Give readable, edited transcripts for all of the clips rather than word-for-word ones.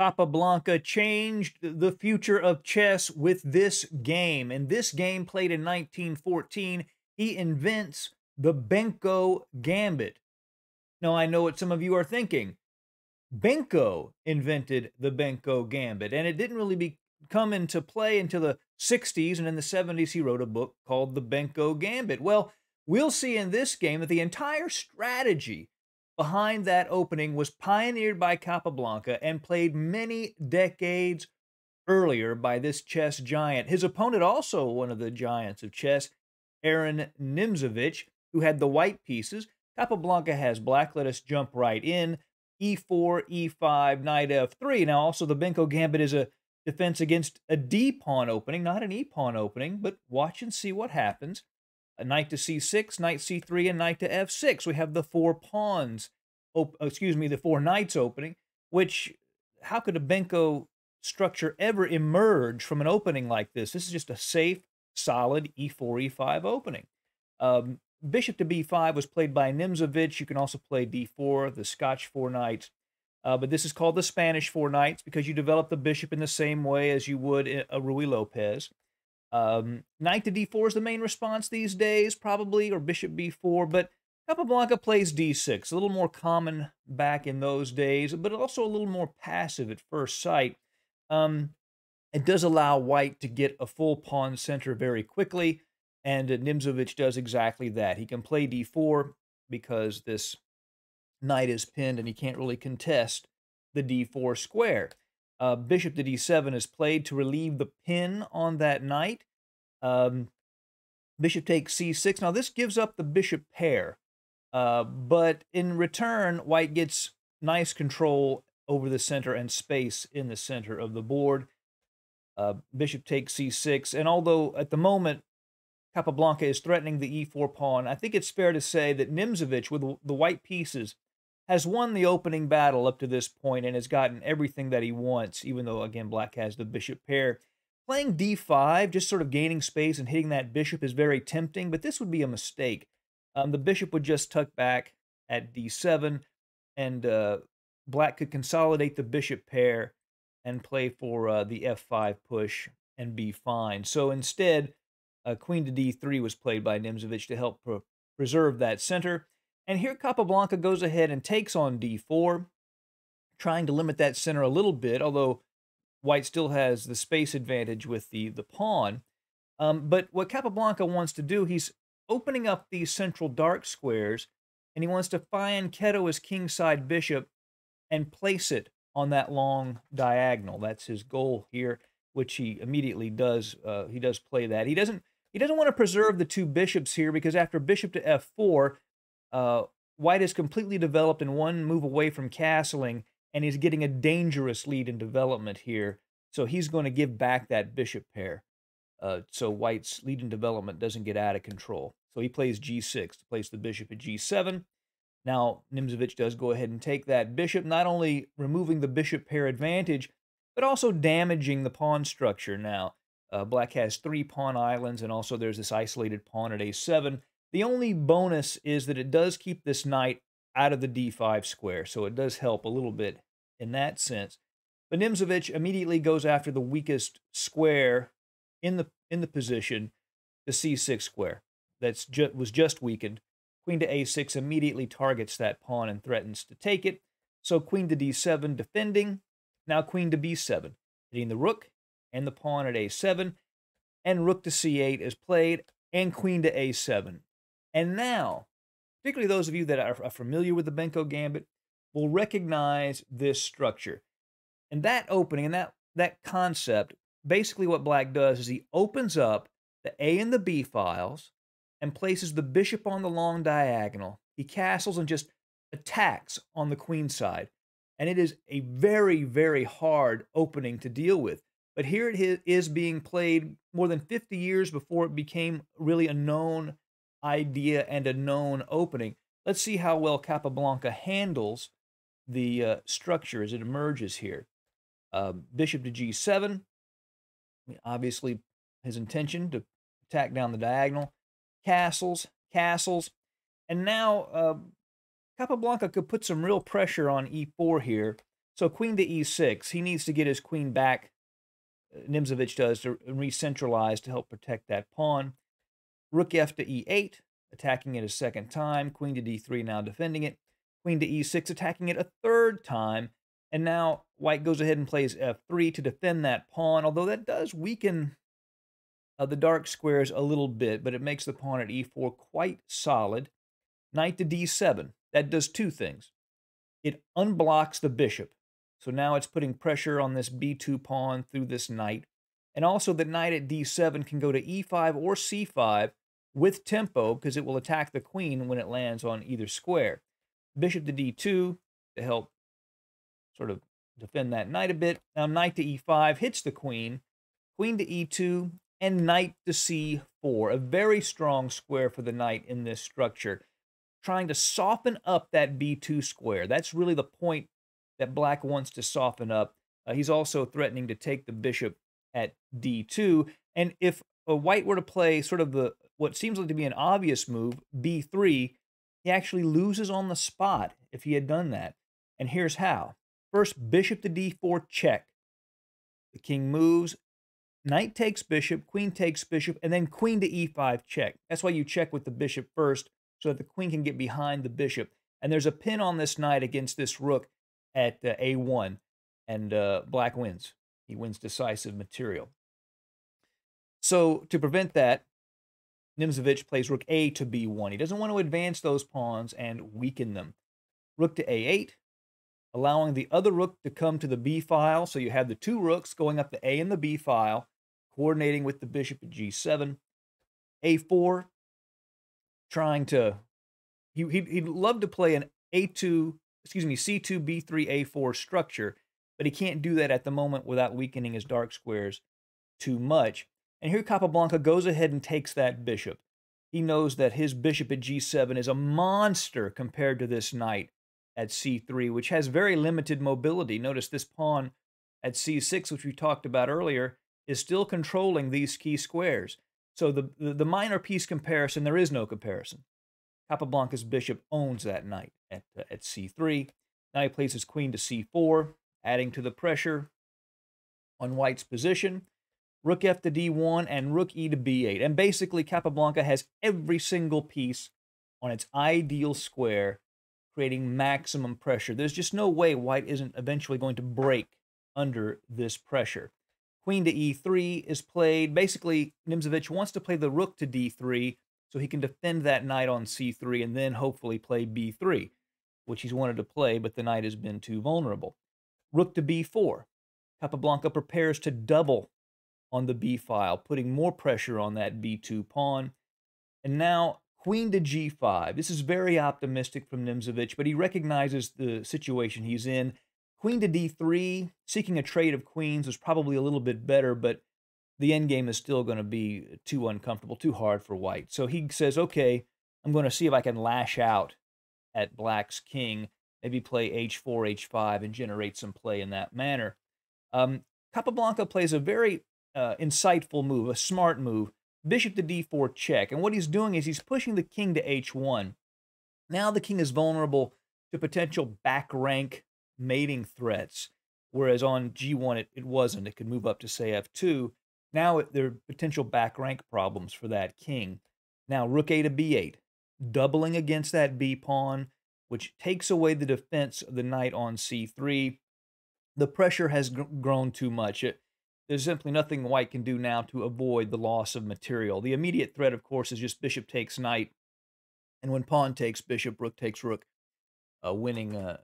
Capablanca changed the future of chess with this game. And this game, played in 1914, he invents the Benko Gambit. Now, I know what some of you are thinking. Benko invented the Benko Gambit, and it didn't really come into play until the 60s, and in the 70s he wrote a book called The Benko Gambit. Well, we'll see in this game that the entire strategy behind that opening was pioneered by Capablanca and played many decades earlier by this chess giant. His opponent, also one of the giants of chess, Aron Nimzowitsch, who had the white pieces. Capablanca has black. Let us jump right in. E4, E5, knight F3. Now, also, the Benko Gambit is a defense against a D-pawn opening, not an E-pawn opening, but watch and see what happens. A knight to C6, knight C3, and knight to F6. We have the four pawns, the four knights opening, which, how could a Benko structure ever emerge from an opening like this? This is just a safe, solid E4, E5 opening. Bishop to B5 was played by Nimzowitsch. You can also play D4, the Scotch four knights. But this is called the Spanish four knights because you develop the bishop in the same way as you would a Ruy Lopez. Knight to D4 is the main response these days, probably, or bishop B4. But Capablanca plays D6, a little more common back in those days, but also a little more passive at first sight. It does allow white to get a full pawn center very quickly. And Nimzowitsch does exactly that. He can play d4 because this knight is pinned and he can't really contest the d4 square. Bishop to d7 is played to relieve the pin on that knight. Bishop takes c6. Now, this gives up the bishop pair. But in return, white gets nice control over the center and space in the center of the board. Bishop takes c6. And although at the moment, Capablanca is threatening the e4 pawn, I think it's fair to say that Nimzowitsch, with the white pieces, has won the opening battle up to this point and has gotten everything that he wants, even though, again, black has the bishop pair. Playing d5, just sort of gaining space and hitting that bishop, is very tempting, but this would be a mistake. The bishop would just tuck back at d7, and black could consolidate the bishop pair and play for the f5 push and be fine. So instead, queen to d3 was played by Nimzowitsch to help preserve that center. And here Capablanca goes ahead and takes on d4, trying to limit that center a little bit, although white still has the space advantage with the pawn. But what Capablanca wants to do, he's opening up these central dark squares, and he wants to fianchetto his kingside bishop and place it on that long diagonal. That's his goal here, which he immediately does. He does play that. He doesn't want to preserve the two bishops here because after bishop to f4, white is completely developed and one move away from castling, and he's getting a dangerous lead in development here. So he's going to give back that bishop pair. So white's lead in development doesn't get out of control. So he plays g6 to place the bishop at g7. Now Nimzowitsch does go ahead and take that bishop, not only removing the bishop pair advantage, but also damaging the pawn structure now. Black has three pawn islands, and also there's this isolated pawn at a7. The only bonus is that it does keep this knight out of the d5 square, so it does help a little bit in that sense. But Nimzowitsch immediately goes after the weakest square in the position, the c6 square. That was just weakened. Queen to a6 immediately targets that pawn and threatens to take it. So queen to d7 defending. Now queen to b7, hitting the rook and the pawn at a7, and rook to c8 is played, and queen to a7. And now, particularly those of you that are familiar with the Benko Gambit, will recognize this structure. And that opening and that concept, basically what black does is he opens up the A and the B files and places the bishop on the long diagonal. He castles and just attacks on the queen side. And it is a very, very hard opening to deal with. But here it is being played more than 50 years before it became really a known idea and a known opening. Let's see how well Capablanca handles the structure as it emerges here. Bishop to g7. Obviously, his intention to attack down the diagonal. Castles, castles. And now Capablanca could put some real pressure on e4 here, So queen to e6. He needs to get his queen back, Nimzowitsch does, to re-centralize to help protect that pawn. Rook f to e8, attacking it a second time. Queen to d3, now defending it. Queen to e6, attacking it a third time. And now white goes ahead and plays f3 to defend that pawn, although that does weaken the dark squares a little bit, but it makes the pawn at e4 quite solid. Knight to d7. That does two things. It unblocks the bishop. So now it's putting pressure on this b2 pawn through this knight. And also the knight at d7 can go to e5 or c5 with tempo because it will attack the queen when it lands on either square. Bishop to d2 to help sort of defend that knight a bit. Now knight to e5 hits the queen. Queen to e2 and knight to c4. A very strong square for the knight in this structure, trying to soften up that b2 square. That's really the point that black wants to soften up. He's also threatening to take the bishop at d2. And if a white were to play sort of the what seems like to be an obvious move, b3, he actually loses on the spot if he had done that. And here's how. First, bishop to d4 check. The king moves. Knight takes bishop, queen takes bishop, and then queen to e5 check. That's why you check with the bishop first, so that the queen can get behind the bishop. And there's a pin on this knight against this rook at a1, and black wins. He wins decisive material. So to prevent that, Nimzowitsch plays rook a to b1. He doesn't want to advance those pawns and weaken them. Rook to a8, allowing the other rook to come to the b file. So you have the two rooks going up the a and the b file, coordinating with the bishop at g7. a4, trying to, he'd love to play an a2, excuse me, c2, b3, a4 structure, but he can't do that at the moment without weakening his dark squares too much. And here Capablanca goes ahead and takes that bishop. He knows that his bishop at g7 is a monster compared to this knight at c3, which has very limited mobility. Notice this pawn at c6, which we talked about earlier, is still controlling these key squares. So the minor piece comparison, there is no comparison. Capablanca's bishop owns that knight at c3. Now he plays his queen to c4, adding to the pressure on white's position. Rook f to d1 and rook e to b8. And basically, Capablanca has every single piece on its ideal square, creating maximum pressure. There's just no way white isn't eventually going to break under this pressure. Queen to e3 is played. Basically, Nimzowitsch wants to play the rook to d3 so he can defend that knight on c3 and then hopefully play b3, which he's wanted to play, but the knight has been too vulnerable. Rook to b4. Capablanca prepares to double on the b file, putting more pressure on that b2 pawn. And now queen to g5. This is very optimistic from Nimzowitsch, but he recognizes the situation he's in. Queen to d3, seeking a trade of queens was probably a little bit better, but the endgame is still going to be too uncomfortable, too hard for white. So he says, okay, I'm going to see if I can lash out at black's king, maybe play h4, h5, and generate some play in that manner. Capablanca plays a very insightful move, a smart move, bishop to d4 check. And what he's doing is he's pushing the king to h1. Now the king is vulnerable to potential back rank mating threats, whereas on g1 it wasn't. It could move up to, say, f2. Now there are potential back rank problems for that king. Now rook a to b8, doubling against that b pawn, which takes away the defense of the knight on c3. The pressure has grown too much. There's simply nothing white can do now to avoid the loss of material. The immediate threat, of course, is just bishop takes knight. And when pawn takes rook, winning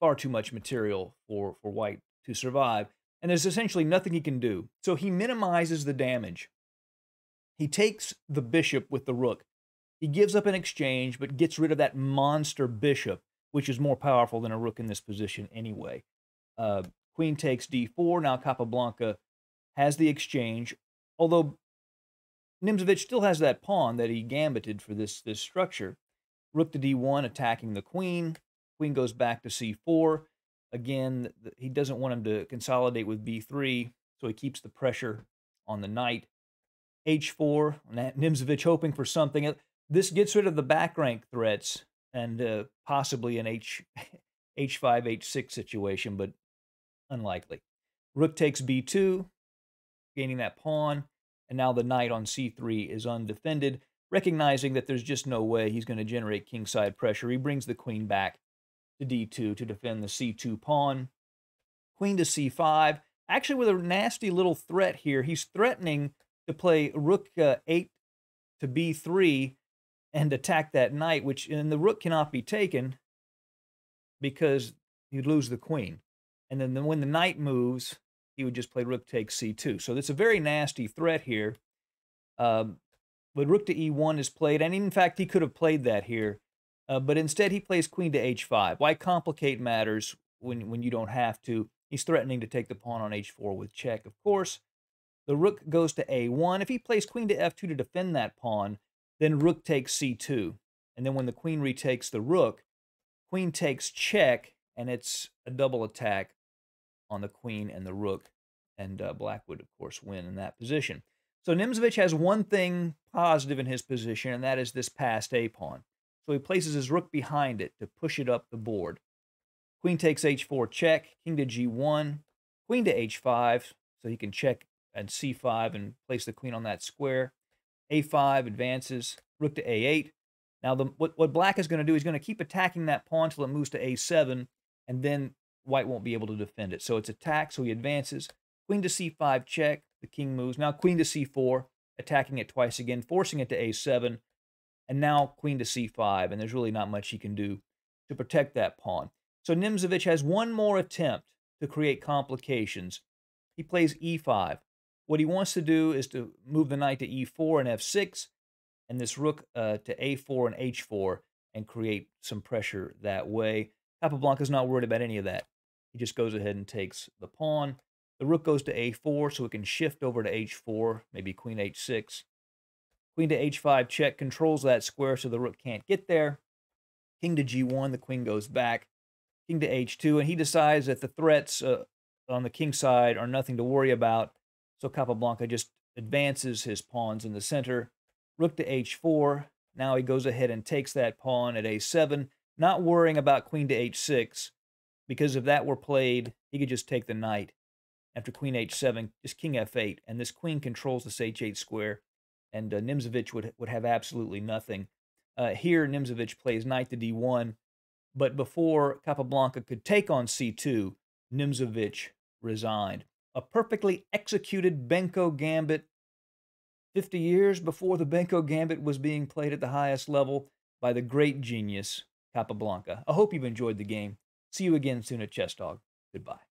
far too much material for white to survive. And there's essentially nothing he can do. So he minimizes the damage. He takes the bishop with the rook. He gives up an exchange, but gets rid of that monster bishop, which is more powerful than a rook in this position anyway. Queen takes d4. Now Capablanca has the exchange, although Nimzowitsch still has that pawn that he gambited for this structure. Rook to d1, attacking the queen. Queen goes back to c4. Again, he doesn't want him to consolidate with b3, so he keeps the pressure on the knight. h4, Nimzowitsch hoping for something. This gets rid of the back rank threats and possibly an h5, h6 situation, but unlikely. Rook takes b2, gaining that pawn, and now the knight on c3 is undefended, recognizing that there's just no way he's going to generate kingside pressure. He brings the queen back to d2 to defend the c2 pawn. Queen to c5, actually with a nasty little threat here. He's threatening to play rook 8 to b3 and attack that knight, which, and the rook cannot be taken because you'd lose the queen. And then when the knight moves, he would just play rook takes c2. So it's a very nasty threat here. But rook to e1 is played, and in fact, he could have played that here. But instead, he plays queen to h5. Why complicate matters when you don't have to? He's threatening to take the pawn on h4 with check, of course. The rook goes to a1. If he plays queen to f2 to defend that pawn, then rook takes c2. And then when the queen retakes the rook, queen takes check, and it's a double attack on the queen and the rook. And black would, of course, win in that position. So Nimzowitsch has one thing positive in his position, and that is this passed a pawn. So he places his rook behind it to push it up the board. Queen takes h4 check, king to g1, queen to h5, so he can check and c5 and place the queen on that square. a5 advances, rook to a8. Now what black is going to do, he's going to keep attacking that pawn until it moves to a7, and then white won't be able to defend it. So it's attacked, so he advances. Queen to c5 check, the king moves. Now queen to c4, attacking it twice again, forcing it to a7, and now queen to c5, and there's really not much he can do to protect that pawn. So Nimzowitsch has one more attempt to create complications. He plays e5. What he wants to do is to move the knight to e4 and f6, and this rook to a4 and h4, and create some pressure that way. Capablanca's not worried about any of that. He just goes ahead and takes the pawn. The rook goes to a4, so it can shift over to h4, maybe queen h6. Queen to h5 check controls that square, so the rook can't get there. King to g1, the queen goes back. King to h2, and he decides that the threats on the king side are nothing to worry about, so Capablanca just advances his pawns in the center. Rook to h4, now he goes ahead and takes that pawn at a7, not worrying about queen to h6, because if that were played, he could just take the knight. After queen h7, just king f8, and this queen controls this h8 square, and Nimzowitsch would have absolutely nothing. Here, Nimzowitsch plays knight to d1, but before Capablanca could take on c2, Nimzowitsch resigned. A perfectly executed Benko Gambit. 50 years before the Benko Gambit was being played at the highest level by the great genius Capablanca. I hope you've enjoyed the game. See you again soon at ChessDawg. Goodbye.